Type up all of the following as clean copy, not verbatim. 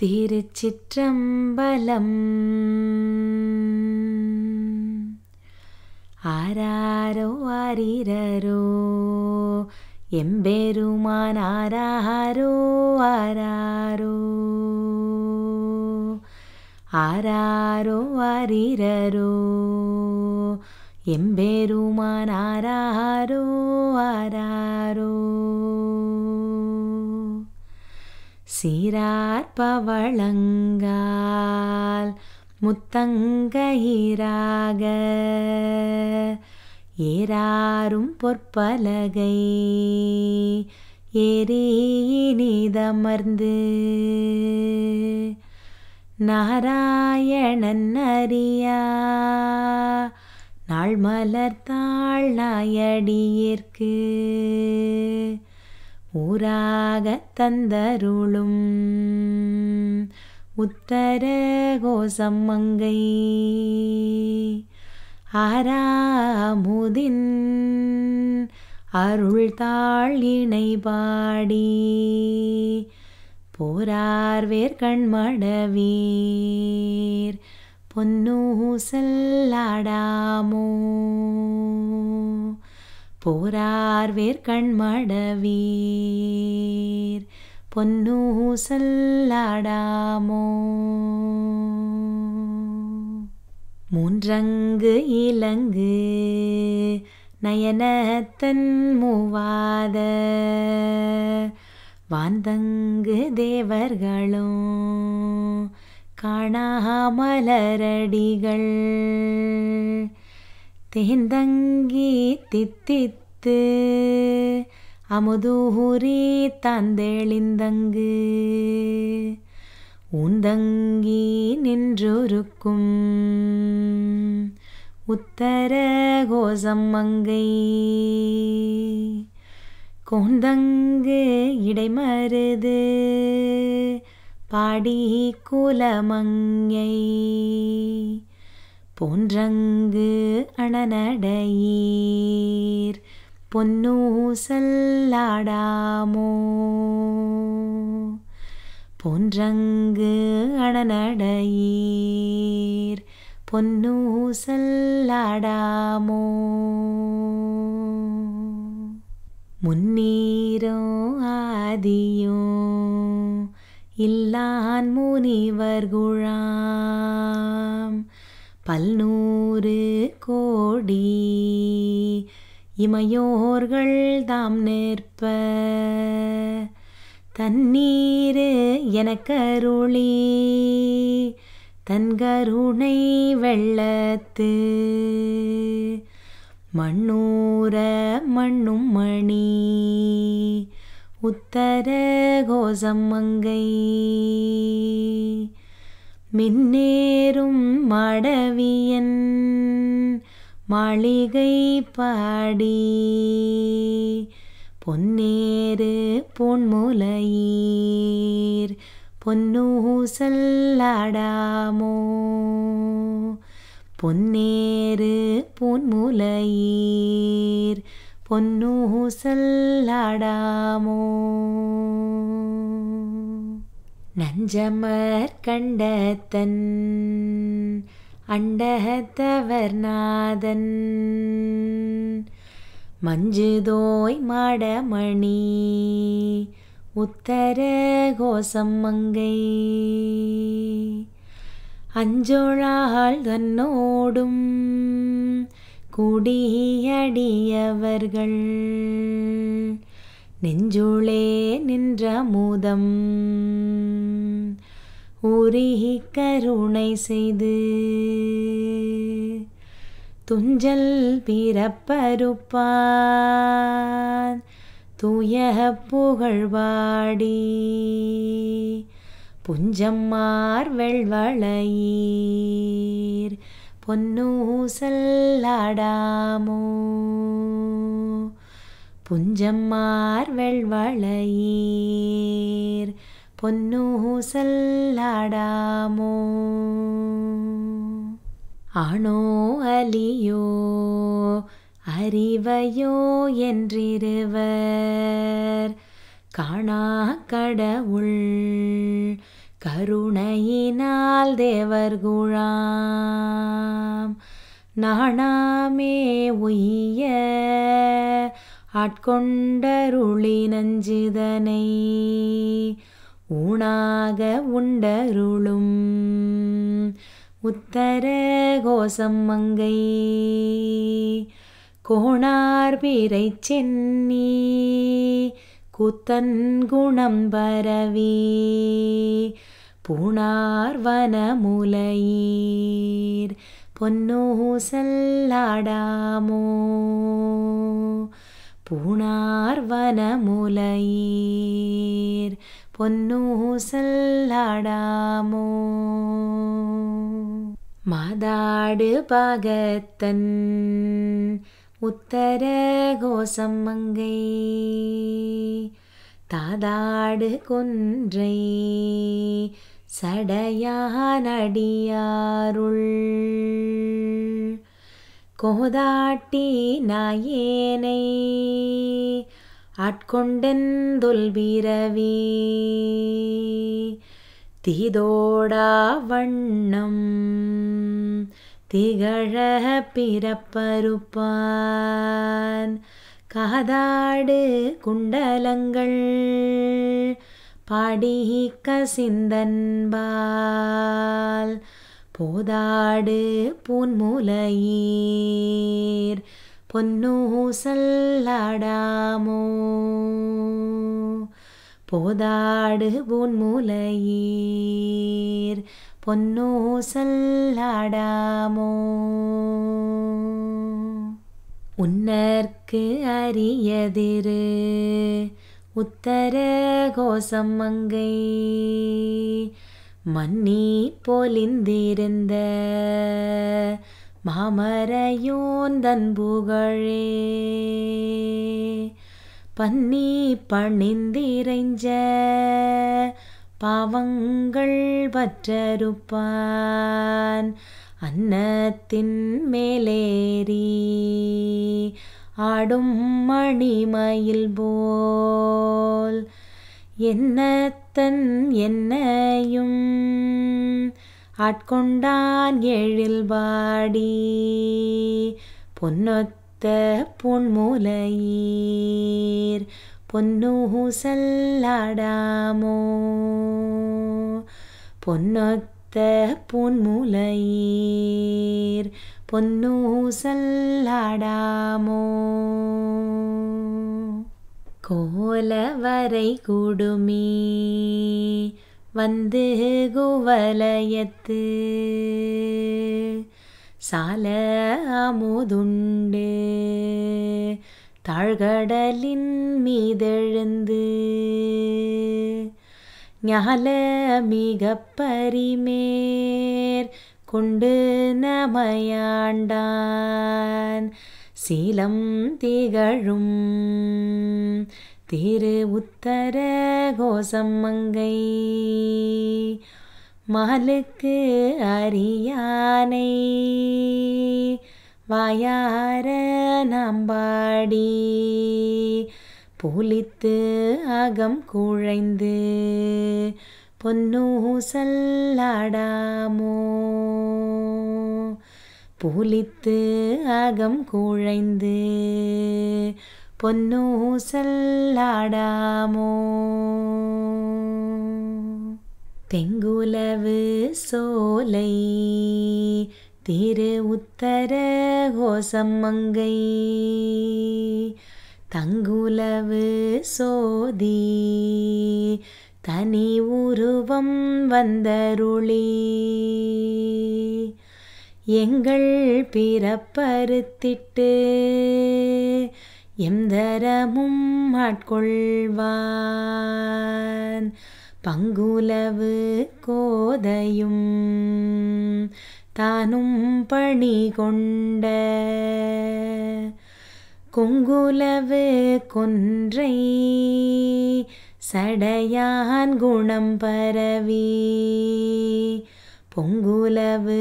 திருச்சிற்றம்பலம். ஆராரோ ஆரிரரோ எம்பெருமான் ஆராரோ ஆராரோ ஆராரோ ஆரிரரோ எம்பெருமான் ஆராரோ ஆராரோ சீரார்பவளங்கால் முத்தங்கையிராக ஏறாரும் பொற்பலகை ஏறியினிதமர்ந்து நாராயணன் அறியா நாள் மலர்த்தாள் நாயடியிற்கு ஊராகத் தந்தருளும் உத்தர கோசம் மங்கை ஆராமுதின் அருள்தாள் இணை பாடி போரார்வேற் கண்மடவீர் பொன்னூசல் ஆடாமோ போரார்வேற் கண்மடவீர் பொன்னூசல் ஆடாமோ. மூன்றங்கு இலங்கு நயனத்தன் மூவாத வாந்தங்கு தேவர்களும் காணாமலரடிகள் தேந்தங்கி தித்தித்து அமுதூரி தாந்தெளிந்தங்கு உந்தங்கி நின்றொருக்கும் உத்தர கோசம் மங்கை கோந்தங்கு இடைமருது பாடி குலமங்கை போன்றங்கு அணநடையீர் பொன்னூசல் ஆடாமோ போன்றங்கு அணநடையீர் பொன்னூசல் ஆடாமோ. முன்னீரோ ஆதியோ இல்லான் முனிவர் குழாம் பல்நூறு கோடி இமையோர்கள் தாம் நிற்ப தன்னீரு எனக்கருளி தன்கருணை வெள்ளத்து மண்ணூர மண்ணும் மணி உத்தர கோசம் மங்கை மின்னேறும் மாடவியன் மாளிகை பாடி பொன்னேறு பொன்முலையீர் பொன்னூசல் ஆடாமோ பொன்னேறு பொன்முலையீர் பொன்னூசல் ஆடாமோ. நஞ்சமர் கண்டத்தன் அண்டத்தவர் நாதன் மஞ்சுதோய் மாடமணி உத்தர கோசம் மங்கை அஞ்சோழாள் தன்னோடும் குடியடியவர்கள் நெஞ்சுளே நின்ற அமுதம் ஊறி கருணை செய்து துஞ்சல் பிறப்பருப்பான் தூய புகழ்வாடி புஞ்சம்மார் வெள்வளையீர் பொன்னூசல் ஆடாமோ புஞ்சம்மார் வெள்வளையீர் பொன்னூசல் ஆடாமோ. ஆணோ அலியோ அறிவையோ என்றிருவர் காணா கடவுள் கருணையினால் தேவர்குழாம் நாணாமே உய்ய ஆட்கொண்டருளி நஞ்சிதனை ஊனாக உண்டருளும் உத்தர கோசம் மங்கை கோணார் பிறை சென்னி கூத்தன் குணம் பரவி பூணார் வனமுலையீர் பொன்னூசல் ஆடாமோ பூணார் வனமுலையீர் பொன்னூசல் ஆடாமோ மாதாடு பாகத்தன் உத்தர கோசம் மங்கை தாதாடு கொன்றை சடையானடியாருள் கோதாட்டி நாயேனை ஆட்கொண்டெந்துல் பிறவி தீதோடா வண்ணம் திகழ பிறப்பருப்பான் காதாடு குண்டலங்கள் பாடி கசிந்தன்பால் போதாடு பூன்முலையீர் பொன்னூசல் ஆடாமோ போதாடு பூன்முலையீர் பொன்னூசல் ஆடாமோ உன்னற்கு அரியதிரு உத்தர கோசம் மங்கை மன்னி பொலிந்திருந்த மாமரையோந்தன் புகழே பன்னி பணிந்திரைஞ்ச பாவங்கள் பற்றருப்பான் அன்னத்தின் மேலேறி ஆடும் மணிமயில் போல் என்னத்தன் என்னையும் ஆட்கொண்டான் எழில் பாடி பொன்னொத்த புன்முலையீர் பொன்னூசல் ஆடாமோ பொன்னொத்த புன்முலையீர் பொன்னூசல் ஆடாமோ கோலவரை குடுமி வந்து குவலயத்து சால அமுதுண்டு தாழ்கடலின் மீதெழுந்து ஞால மிகப் பரிமேர் கொண்டு நமையாண்டான் சீலம் திகழும் திரு உத்தர கோசம் மங்கை மாலுக்கு அரியானை வாயார நம்பாடி பூலித்து அகம் குழைந்து பொன்னூசல் ஆடாமோ பூலித்து அகம் குழைந்து பொன்னூசல் ஆடாமோ தெங்குலவு சோலை திரு உத்தர கோசம் மங்கை தங்குலவு சோதி தனி உருவம் வந்தருளி எங்கள் பிறப்பறுத்திட்டு எந்தரமும் ஆட்கொள்வான் பங்குலவு கோதையும் தானும் பணி கொண்ட கொங்குலவு கொன்றை சடையான் குணம் பரவி பொங்குலவு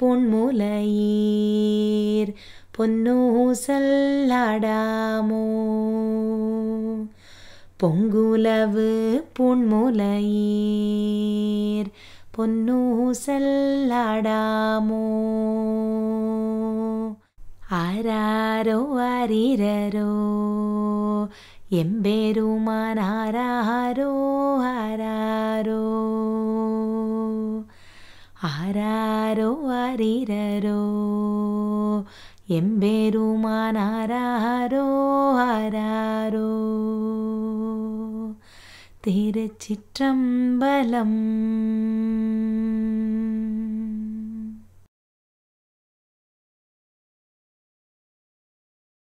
பொன்முலையீர் பொன்னூசல் ஆடாமோ பொங்குலவு புன்முலையீர் பொன்னூசல் ஆடாமோ ஆராரோ ஆரிரரோ எம்பெருமான் ஆராரோ ஆராரோ ஆராரோ ஆரிரரோ எம்பெருமான் ஆராரோ ஆராரோ திருச்சிற்றம்பலம்.